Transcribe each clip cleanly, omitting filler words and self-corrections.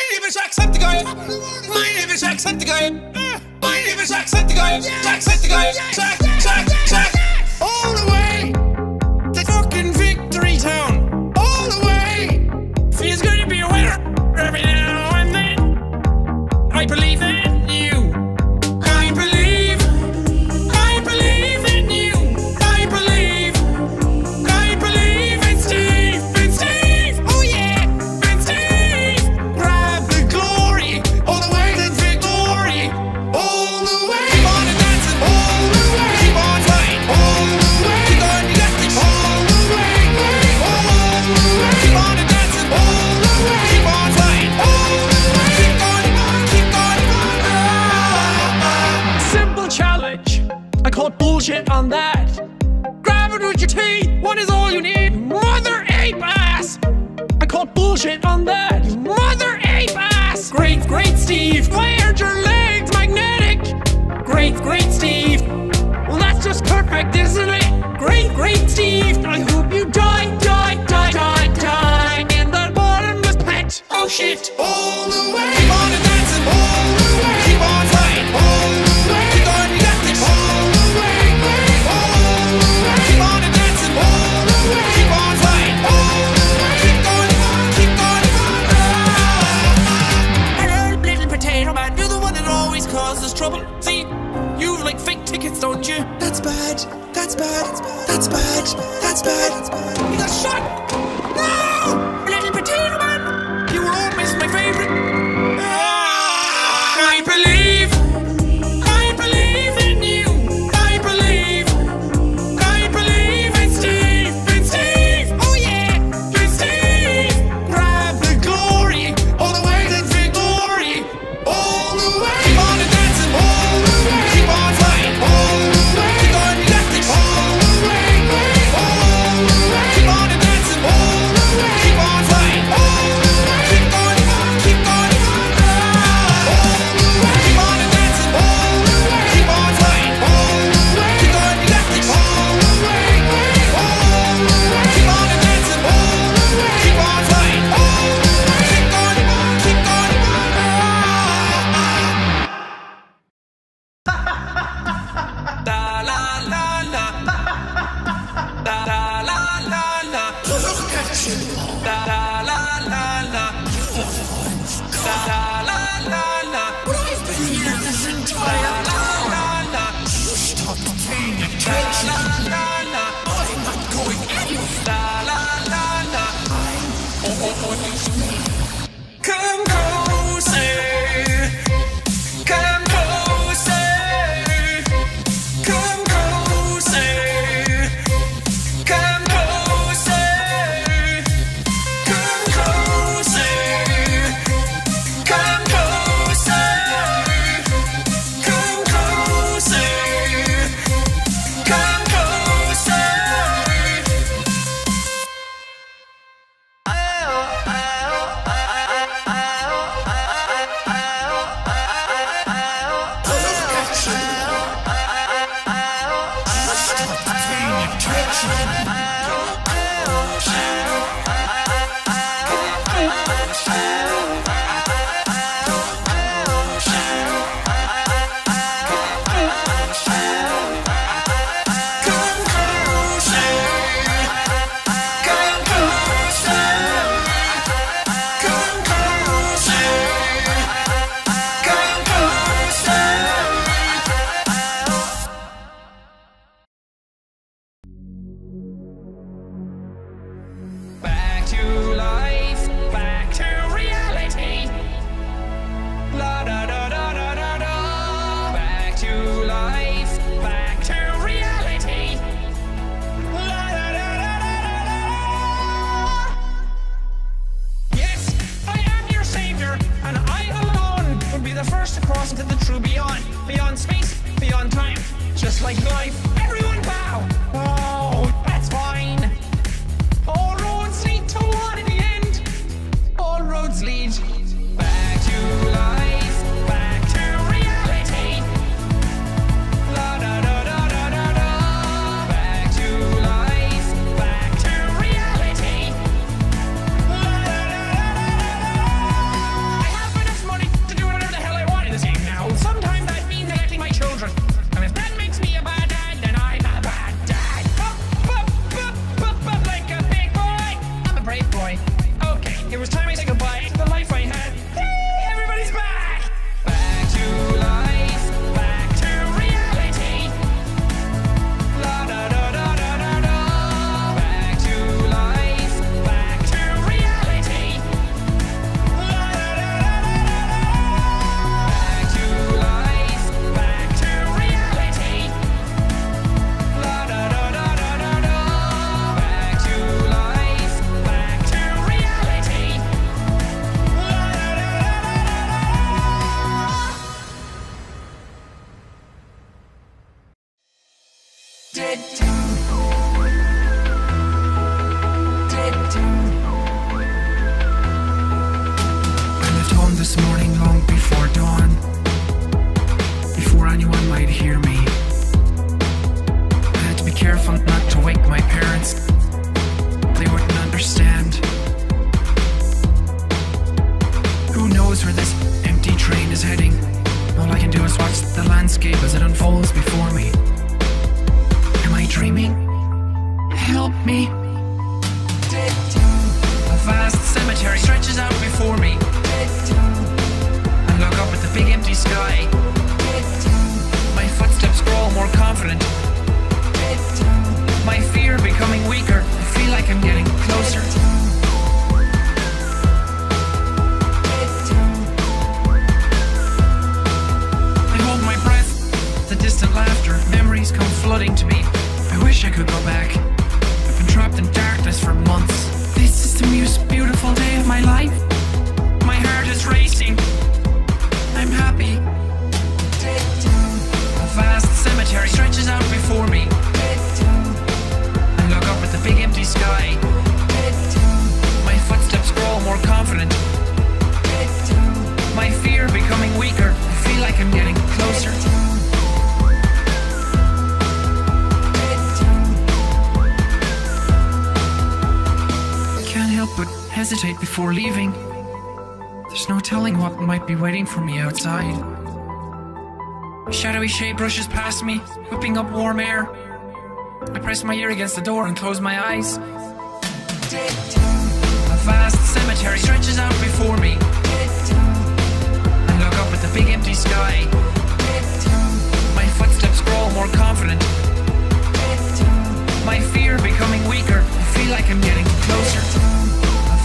My name is Jacksepticeye. My name is Jacksepticeye. My name is Jacksepticeye. Jacksepticeye. Jack. All the way to fucking Victory Town. All the way. There's gonna be a winner every now and then. I believe that. Bullshit on that. Grab it with your teeth. What is all you need? Mother ape ass. I called bullshit on that. Mother ape ass. Great Steve. Why aren't your legs magnetic? Great Steve. Well, that's just perfect, isn't it? Great Steve. I hope you die in the bottomless pit. Oh shit. All the way. On a dancing all the way. Keep on flying all the way. Trouble. See, you like fake tickets, don't you? That's bad. That's bad. That's bad. That's bad. You got shot. No, little potato man. You were always my favorite. I believe. I believe in you. I believe. I believe in Steve. In Steve. Oh yeah. In Steve. Grab the glory all the way to victory. All the way. I left home this morning long before dawn, before anyone might hear me. I had to be careful not to wake my parents. They wouldn't understand. Who knows where this empty train is heading? All I can do is watch the landscape as it unfolds before me. Am I dreaming? Help me. A vast cemetery stretches out before me. I look up at the big empty sky. My footsteps grow more confident. My fear becoming weaker. I feel like I'm getting closer. Come flooding to me. I wish I could go back. I've been trapped in darkness for months. This is the most beautiful day of my life. My heart is racing. I'm happy. A vast cemetery stretches out before me. I look up at the big empty sky. My footsteps grow more confident. My fear becoming weaker. I feel like I'm getting closer. But hesitate before leaving. There's no telling what might be waiting for me outside. A shadowy shape rushes past me, whipping up warm air. I press my ear against the door and close my eyes. A vast cemetery stretches out before me. I look up at the big empty sky. My footsteps grow more confident. My fear becoming weaker. I feel like I'm getting closer. A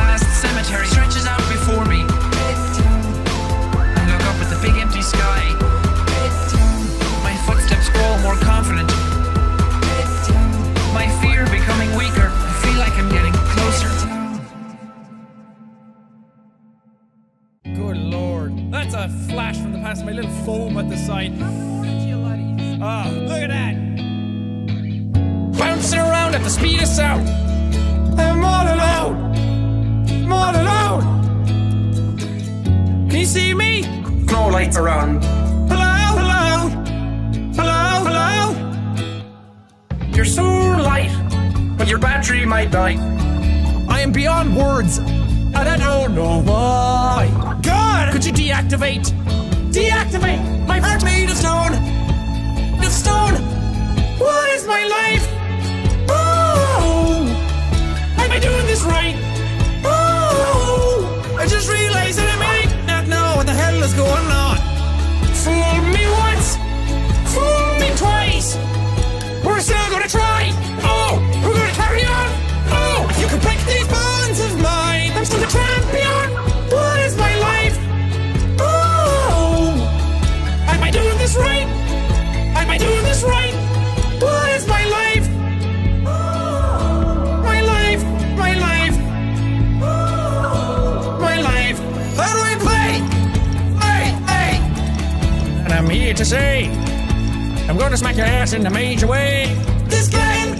vast cemetery stretches out before me. I look up at the big empty sky. My footsteps grow more confident. My fear becoming weaker. I feel like I'm getting closer. Good lord. That's a flash from the past. My little foam at the side. Ah, oh, look at that. Bouncing around at the speed of sound. I'm all alone. I'm all alone. Can you see me? No lights around. Hello, hello. Hello, hello. You're so light, but your battery might die. I am beyond words, and I don't know why. God! Could you deactivate? Deactivate! My heart made of stone. Of stone. What is my life? Oh! Am I doing this right? I just realized that I might not know what the hell is going on. Fool me once, fool me twice. We're still gonna try. Oh, we're gonna carry on. Oh, you can break these bonds of mine. I'm still the champion. What is my life? Oh, am I doing this right? Am I doing this right? What is my life? Oh, my life, my life. How do I play? Hey, hey! And I'm here to say, I'm going to smack your ass in a major way. This game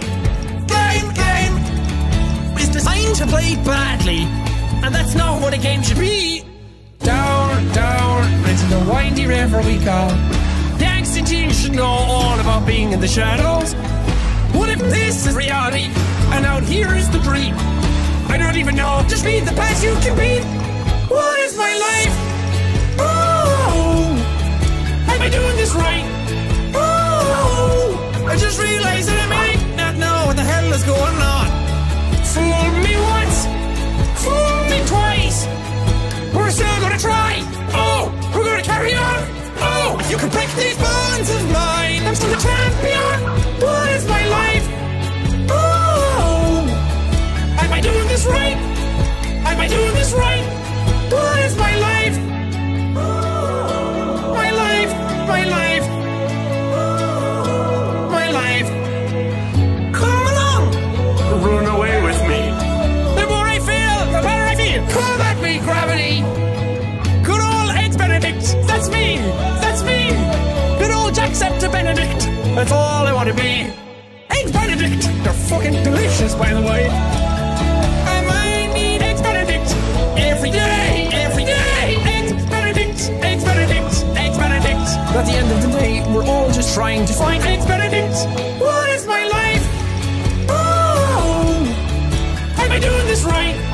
is designed to play badly, and that's not what a game should be. Down, down, into the windy river we go. The angsty teen should know all about being in the shadows. What if this is reality, and out here is the dream? I don't even know, just be the best you can be. What is my life? Oh, am I doing this right? Oh, I just realized that I might not know what the hell is going on. Fool me once, fool me twice. We're still gonna try. Oh, we're gonna carry on. Oh, you can break these bonds of mine. I'm still the champion. What is my life? Oh, am I doing this right? Am I doing this right? What is my life? My life, my life, my life. Come along! Run away with me. The more I feel, the better I feel. Come at me, gravity! Good old Ed Benedict, that's me! That's me! Good old Jacksepticeye Benedict, that's all I want to be. Eggs Benedict! They're fucking delicious, by the way. I might need Eggs Benedict every day, every day. Eggs Benedict, Eggs Benedict, Eggs Benedict. But at the end of the day, we're all just trying to find Eggs Benedict. What is my life? Oh, am I doing this right?